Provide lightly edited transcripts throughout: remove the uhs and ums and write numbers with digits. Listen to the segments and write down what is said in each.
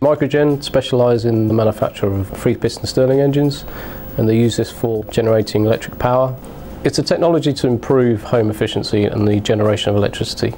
Microgen specialise in the manufacture of free-piston Stirling engines, and they use this for generating electric power. It's a technology to improve home efficiency and the generation of electricity.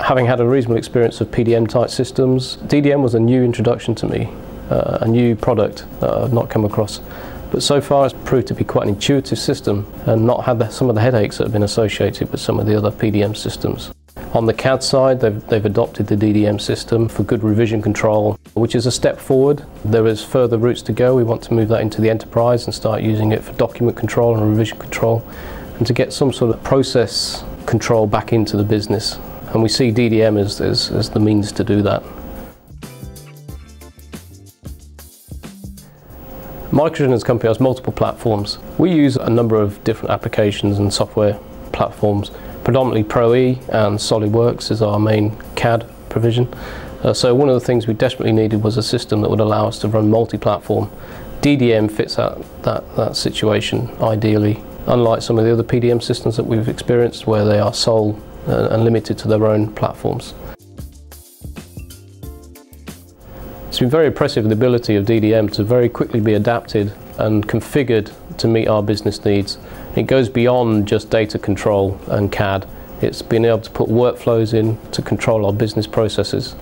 Having had a reasonable experience of PDM type systems, DDM was a new introduction to me, a new product that I've not come across. But so far it's proved to be quite an intuitive system and not had some of the headaches that have been associated with some of the other PDM systems. On the CAD side, they've adopted the DDM system for good revision control, which is a step forward. There is further routes to go. We want to move that into the enterprise and start using it for document control and revision control, and to get some sort of process control back into the business. And we see DDM as the means to do that. Microgen as a company has multiple platforms. We use a number of different applications and software platforms. Predominantly Pro-E and SOLIDWORKS is our main CAD provision. So one of the things we desperately needed was a system that would allow us to run multi-platform. DDM fits that situation ideally, unlike some of the other PDM systems that we've experienced where they are sole and limited to their own platforms. It's been very impressive the ability of DDM to very quickly be adapted and configured to meet our business needs. It goes beyond just data control and CAD. It's been able to put workflows in to control our business processes.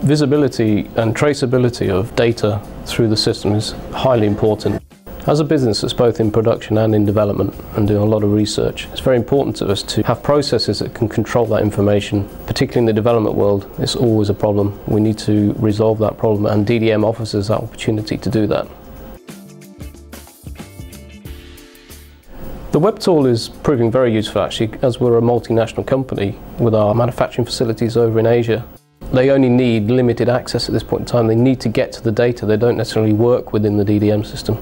Visibility and traceability of data through the system is highly important. As a business that's both in production and in development and doing a lot of research, it's very important to us to have processes that can control that information. Particularly in the development world, it's always a problem. We need to resolve that problem, and DDM offers us that opportunity to do that. The web tool is proving very useful actually, as we're a multinational company with our manufacturing facilities over in Asia. They only need limited access at this point in time. They need to get to the data. They don't necessarily work within the DDM system,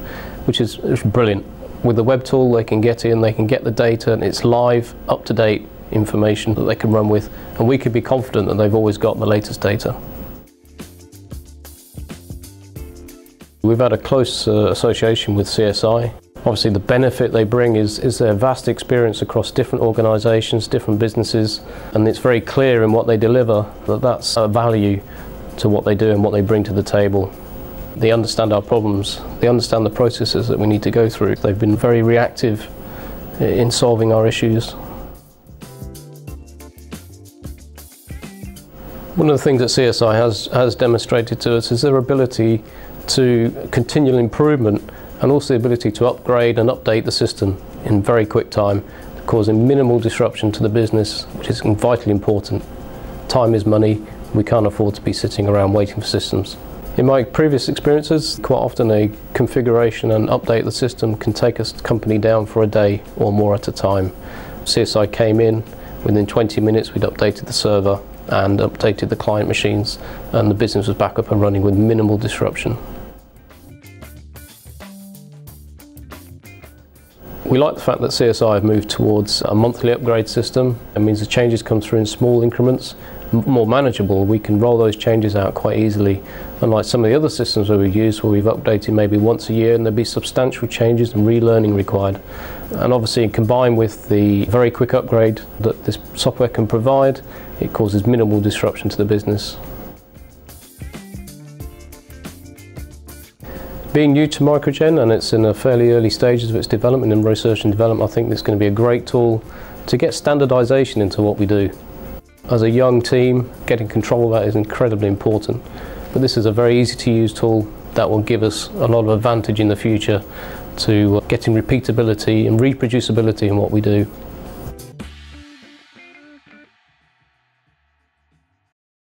which is brilliant. With the web tool, they can get in, they can get the data, and it's live, up-to-date information that they can run with, and we could be confident that they've always got the latest data. We've had a close association with CSI. Obviously the benefit they bring is their vast experience across different organisations, different businesses, and it's very clear in what they deliver that that's a value to what they do and what they bring to the table. They understand our problems, they understand the processes that we need to go through. They've been very reactive in solving our issues. One of the things that CSI has demonstrated to us is their ability to continual improvement, and also the ability to upgrade and update the system in very quick time, causing minimal disruption to the business, which is vitally important. Time is money. We can't afford to be sitting around waiting for systems. In my previous experiences, quite often a configuration and update of the system can take a company down for a day or more at a time. CSI came in, within 20 minutes we'd updated the server and updated the client machines, and the business was back up and running with minimal disruption. We like the fact that CSI have moved towards a monthly upgrade system. It means the changes come through in small increments, more manageable. We can roll those changes out quite easily, unlike some of the other systems that we've used where we've updated maybe once a year and there'll be substantial changes and relearning required. And obviously combined with the very quick upgrade that this software can provide, it causes minimal disruption to the business. Being new to Microgen, and it's in the fairly early stages of its development and research and development, I think it's going to be a great tool to get standardisation into what we do. As a young team, getting control of that is incredibly important, but this is a very easy to use tool that will give us a lot of advantage in the future to getting repeatability and reproducibility in what we do.